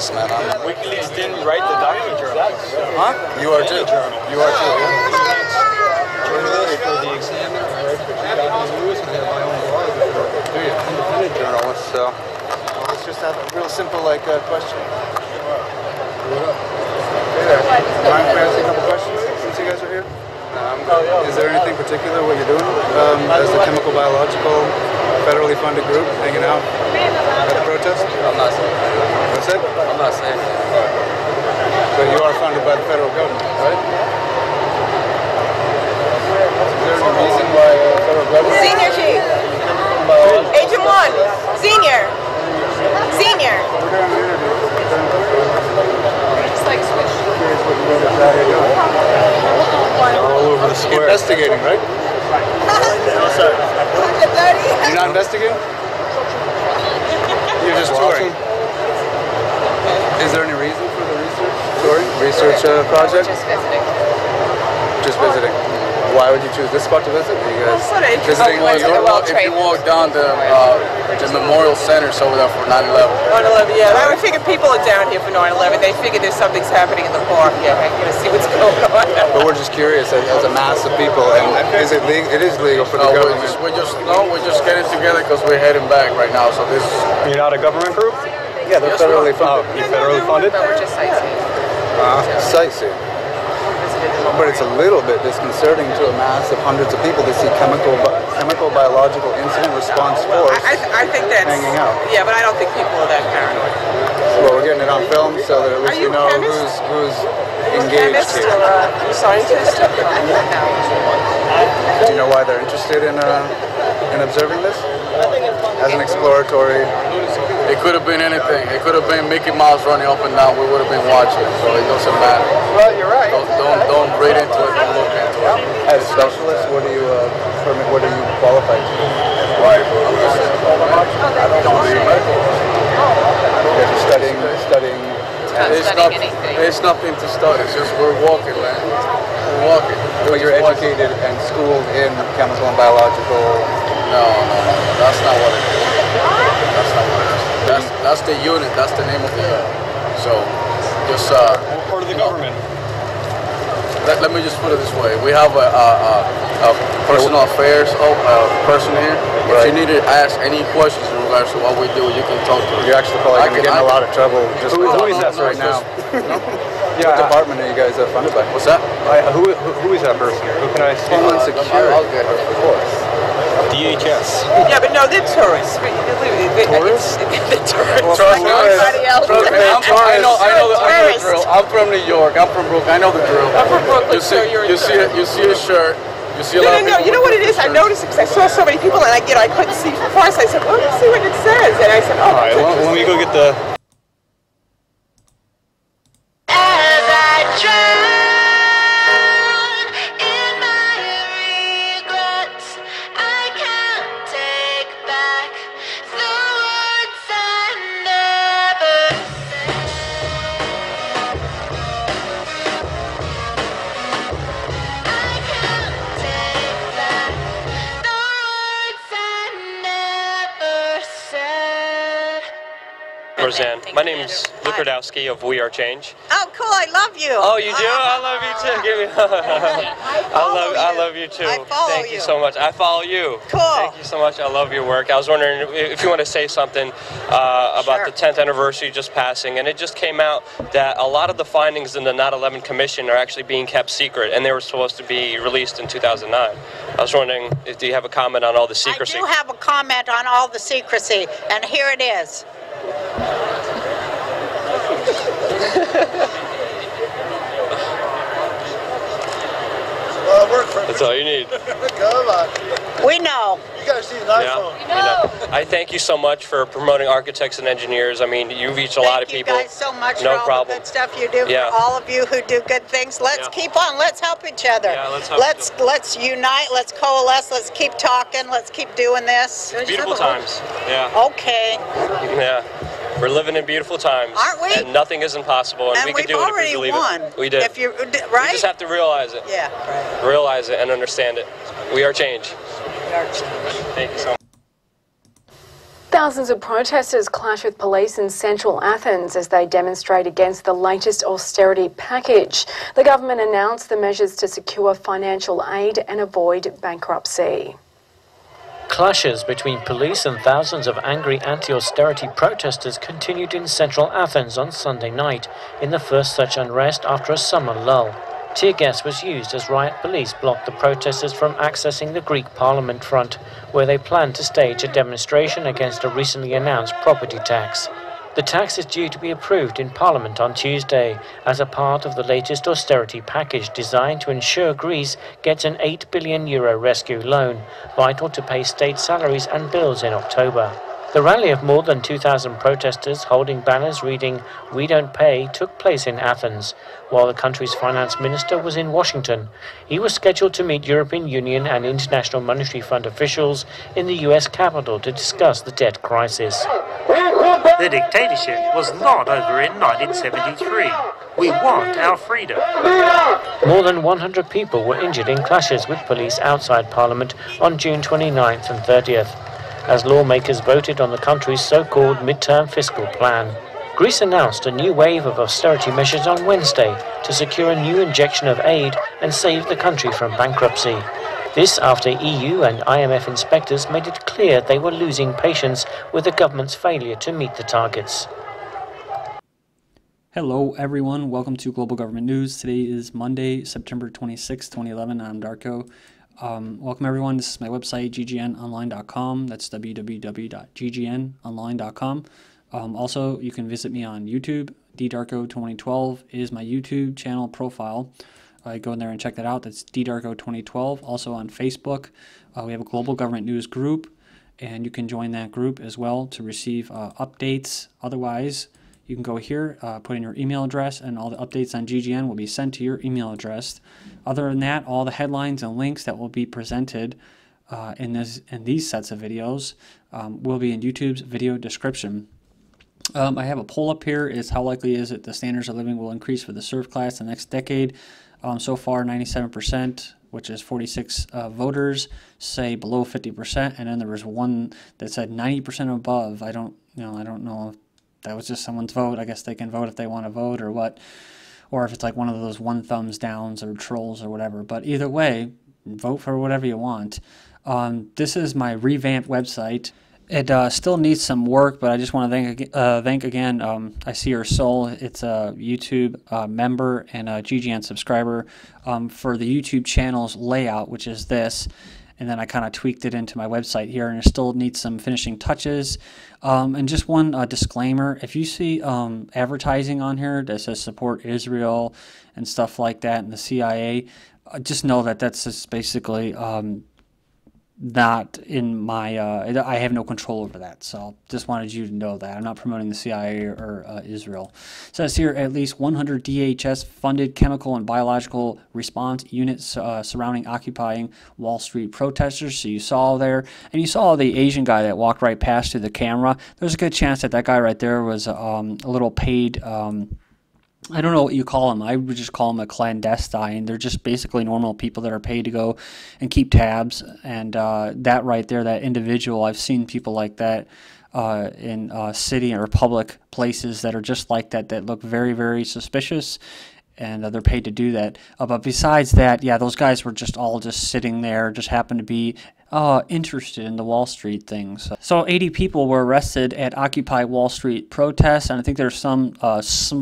journalist, man. WikiLeaks didn't write the document journalist. Huh? You are too. You are too. Journalist for the Examiner. Independent journalist, so. Let's just have a real simple, like, question. Hey there. Mind if I ask a couple questions since you guys are here? Is there anything particular what you're doing as a chemical, biological, federally funded group hanging out at the protest? I'm not saying. That's it? I'm not saying. But you are funded by the federal government, right? Is there any reason why the federal government? Senior chief. Agent 1. Senior. Senior. We're doing an interview. We're just like switching. I'm curious what you guys are out here doing. All over the square. Investigating, right? No, sir. You're not investigating? You're just touring. Is there any reason for the research? Touring? Research project? Just visiting. Just visiting. Why would you choose this spot to visit? Because visiting if you walk down the Memorial Center, so without for 9/11. 9/11, yeah. I would figure people are down here for 9/11. They figure there's something's happening in the park. Yeah, right. You know, see what's going on. But we're just curious as a mass of people. And is it legal? It is legal for the government. We're just getting together because we're heading back right now. So this. You're not a government group? Yeah, they're federally funded. You're federally funded? But we're just sightseeing. Sightseeing. But it's a little bit disconcerting to a mass of hundreds of people to see chemical biological incident response force I think that's hanging out. Yeah, but I don't think people are that paranoid. Well, we're getting it on film so that at least you know who's engaged here. Or, scientist? Do you know why they're interested in observing this? As an exploratory... It could have been anything. It could have been Mickey Mouse running up and down. We would have been watching, so it doesn't matter. Well, you're right. Don't read into it. Don't look into it. As a specialist, what are you qualified to? Why? I don't believe it. You're studying. There's nothing to study. It's just we're walking, man. We're walking. But you're educated and schooled in chemical and biological. No. That's not what it is. That's not what it is. That's the unit, that's the name of the unit. So, just... We're part of the government. Let me just put it this way. We have a personal affairs person here. Right. If you need to ask any questions in regards to what we do, you can talk to us. You're actually probably going to get in a lot of trouble. Just who is that right now? Yeah. What department are you guys funded by? What's that? Who is that person? Who can I see? Homeland Security. I'll get her, of course. DHS. Yeah, but no, they're tourists. Tourists? They're tourists. I know the drill. I'm from New York. I'm from Brooklyn. I know the drill. I'm from Brooklyn. You see a shirt. You see a lot of people. No. You know what it is? I noticed because I saw so many people, and I couldn't see from far, so I said, "Let me see what it says." And I said, "Oh." All right. Well, let me go get the. My name is Luke Kredowski of We Are Change. Oh, cool! I love you. Oh, you do? I love you too. Give me. I love you too. I follow you. Thank you so much. I follow you. Cool. Thank you so much. I love your work. I was wondering if you want to say something about the 10th anniversary just passing, and it just came out that a lot of the findings in the 9/11 Commission are actually being kept secret, and they were supposed to be released in 2009. I was wondering if you have a comment on all the secrecy. I do have a comment on all the secrecy, and here it is. That's all you need. Come on. We know. You guys need an iPhone. We know. I thank you so much for promoting architects and engineers. I mean, you reach a lot of people. Thank you guys so much for all the good stuff you do. Yeah. For all of you who do good things. Let's keep on. Let's help each other. Yeah, let's unite. Let's coalesce. Let's keep talking. Let's keep doing this. Beautiful times. Yeah. Okay. Yeah. We're living in beautiful times, aren't we? And nothing is impossible, and we can do it if we believe it. We did. If you right, you just have to realize it. Yeah, right. Realize it and understand it. We are change. We are change. Thank you so much. Thousands of protesters clash with police in central Athens as they demonstrate against the latest austerity package. The government announced the measures to secure financial aid and avoid bankruptcy. Clashes between police and thousands of angry anti-austerity protesters continued in central Athens on Sunday night in the first such unrest after a summer lull. Tear gas was used as riot police blocked the protesters from accessing the Greek Parliament front, where they planned to stage a demonstration against a recently announced property tax. The tax is due to be approved in Parliament on Tuesday as a part of the latest austerity package designed to ensure Greece gets an €8 billion rescue loan, vital to pay state salaries and bills in October. The rally of more than 2,000 protesters holding banners reading "We Don't Pay" took place in Athens, while the country's finance minister was in Washington. He was scheduled to meet European Union and International Monetary Fund officials in the US capital to discuss the debt crisis. The dictatorship was not over in 1973. We want our freedom. More than 100 people were injured in clashes with police outside Parliament on June 29th and 30th. As lawmakers voted on the country's so-called midterm fiscal plan. Greece announced a new wave of austerity measures on Wednesday to secure a new injection of aid and save the country from bankruptcy. This after EU and IMF inspectors made it clear they were losing patience with the government's failure to meet the targets. Hello everyone, welcome to Global Government News. Today is Monday, September 26, 2011. I'm Darko. Welcome everyone, this is my website, ggnonline.com, that's www.ggnonline.com. Also, you can visit me on YouTube. DDarko2012 is my YouTube channel profile. Go in there and check that out. That's DDarko2012. Also on Facebook, we have a Global Government News group, and you can join that group as well to receive updates. Otherwise, you can go here, put in your email address, and all the updates on GGN will be sent to your email address. Other than that, all the headlines and links that will be presented in these sets of videos will be in YouTube's video description. I have a poll up here. It's how likely is it the standards of living will increase for the serf class the next decade? So far, 97%, which is 46 voters, say below 50%, and then there was one that said 90% above. I don't know. If that was just someone's vote. I guess they can vote if they want to vote or what, or if it's like one of those one thumbs downs or trolls or whatever. But either way, vote for whatever you want. This is my revamped website. It still needs some work, but I just want to thank again I See Your Soul. It's a YouTube member and a GGN subscriber for the YouTube channel's layout, which is this. And then I kind of tweaked it into my website here, and it still needs some finishing touches. And just one disclaimer, if you see advertising on here that says support Israel and stuff like that and the CIA, just know that that's just basically not in my I have no control over that. So just wanted you to know that. I'm not promoting the CIA or Israel. It says here at least 100 DHS-funded chemical and biological response units surrounding occupying Wall Street protesters. So you saw there, and you saw the Asian guy that walked right past through the camera. There's a good chance that that guy right there was a little paid... I don't know what you call them. I would just call them a clandestine. They're just basically normal people that are paid to go and keep tabs. And that right there, that individual, I've seen people like that in city or public places that are just like that, that look very, very suspicious. And they're paid to do that. But besides that, yeah, those guys were just all just sitting there, just happened to be interested in the Wall Street thing. So 80 people were arrested at Occupy Wall Street protests, and I think there's some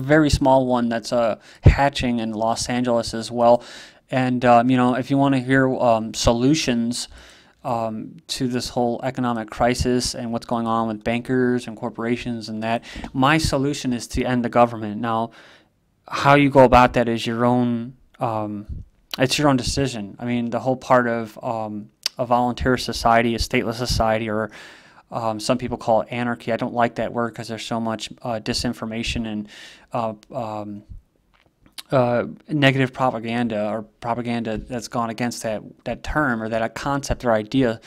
very small one that's hatching in Los Angeles as well. And you know, if you want to hear solutions to this whole economic crisis and what's going on with bankers and corporations and that, my solution is to end the government. Now, how you go about that is your own, it's your own decision. I mean, the whole part of a volunteer society, a stateless society, or some people call it anarchy. I don't like that word because there's so much disinformation and negative propaganda or propaganda that's gone against that term or that concept or idea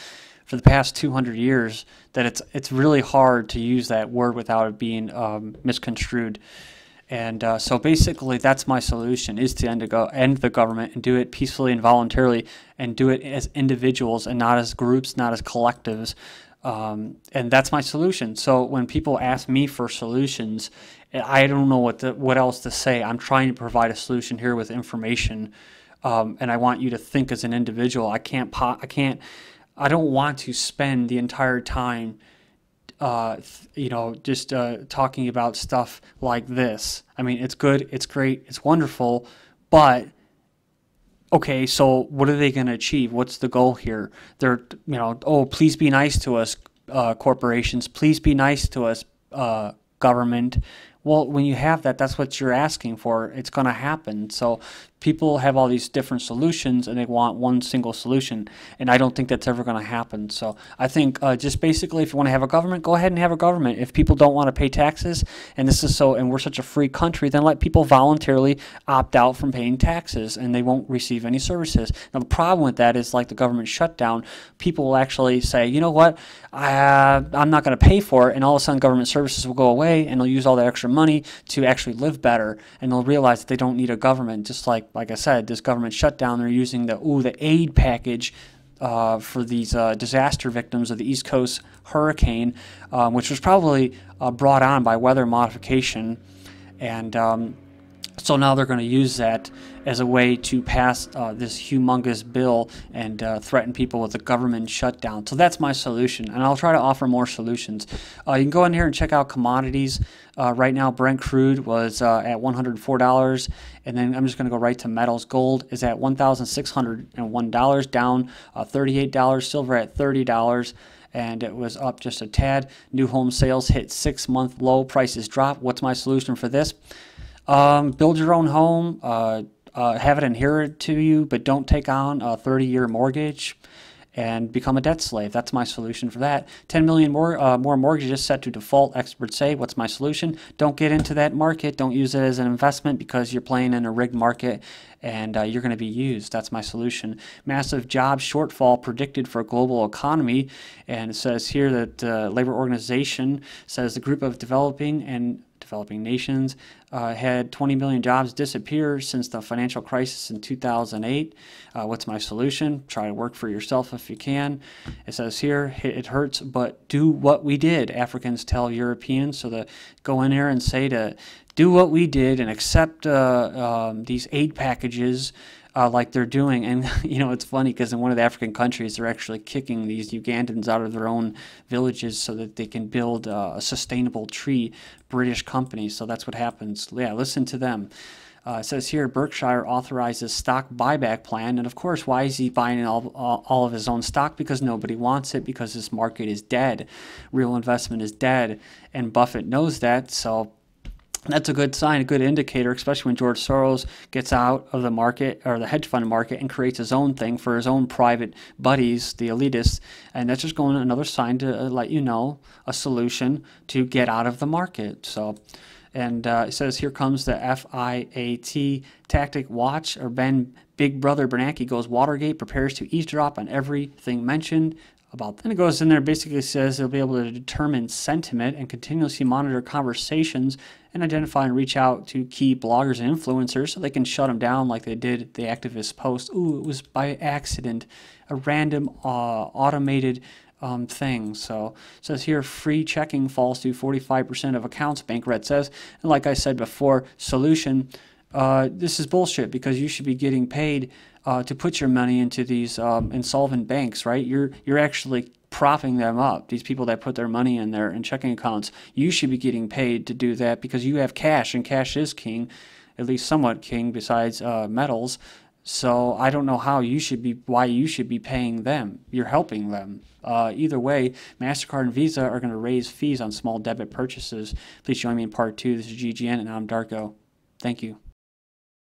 for the past 200 years that it's really hard to use that word without it being misconstrued. And so basically that's my solution, is to end the government and do it peacefully and voluntarily and do it as individuals and not as groups, not as collectives. And that's my solution. So when people ask me for solutions, I don't know what else to say. I'm trying to provide a solution here with information, and I want you to think as an individual. I don't want to spend the entire time, talking about stuff like this. I mean, it's good, it's great, it's wonderful, but okay, so what are they going to achieve? What's the goal here? They're, oh, please be nice to us, corporations. Please be nice to us, government. Well, when you have that, that's what you're asking for. It's going to happen. So people have all these different solutions, and they want one single solution, and I don't think that's ever going to happen. So I think just basically, if you want to have a government, go ahead and have a government. If people don't want to pay taxes, and we're such a free country, then let people voluntarily opt out from paying taxes, and they won't receive any services. Now, the problem with that is, like the government shutdown, people will actually say, you know what, I'm not going to pay for it, and all of a sudden government services will go away, and they'll use all that extra money to actually live better, and they'll realize that they don't need a government. Just like I said, this government shutdown, they're using the aid package for these disaster victims of the East Coast hurricane, which was probably brought on by weather modification. And so now they're going to use that as a way to pass this humongous bill and threaten people with a government shutdown. So that's my solution, and I'll try to offer more solutions. You can go in here and check out commodities. Right now, Brent crude was at $104, and then I'm just going to go right to metals. Gold is at $1,601, down $38. Silver at $30. And it was up just a tad. New home sales hit six-month low. Prices dropped. What's my solution for this? Build your own home, have it inherited to you, but don't take on a 30-year mortgage and become a debt slave. That's my solution for that. 10 million more mortgages set to default, experts say. What's my solution? Don't get into that market. Don't use it as an investment because you're playing in a rigged market and you're going to be used. That's my solution. Massive job shortfall predicted for global economy. And it says here that the Labor Organization says the group of developing nations had 20 million jobs disappear since the financial crisis in 2008. What's my solution? Try to work for yourself if you can. It says here, it hurts, but do what we did. Africans tell Europeans, so to go in there and say to do what we did and accept these aid packages like they're doing. And it's funny because in one of the African countries, they're actually kicking these Ugandans out of their own villages so that they can build a sustainable tree. British companies, so that's what happens. Yeah, listen to them. It says here, Berkshire authorizes stock buyback plan, and of course, why is he buying all of his own stock? Because nobody wants it, because this market is dead. Real investment is dead, and Buffett knows that, so that's a good sign, a good indicator, especially when George Soros gets out of the market or the hedge fund market and creates his own thing for his own private buddies, the elitists. And that's just going another sign to let you know a solution to get out of the market. So, and it says here comes the FIAT tactic. Watch or Big Brother Bernanke goes Watergate, prepares to eavesdrop on everything mentioned. Then it goes in there, basically says they'll be able to determine sentiment and continuously monitor conversations and identify and reach out to key bloggers and influencers so they can shut them down like they did the Activist Post. Ooh, it was by accident, a random automated thing. So it says here, free checking falls to 45% of accounts, Bankrate says. And like I said before, solution, this is bullshit because you should be getting paid to put your money into these insolvent banks, right? You're actually propping them up. These people that put their money in there in checking accounts, you should be getting paid to do that because you have cash, and cash is king, at least somewhat king besides metals. So I don't know how you should be, why you should be paying them. You're helping them. Either way, MasterCard and Visa are going to raise fees on small debit purchases. Please join me in part 2. This is GGN, and I'm Darko. Thank you.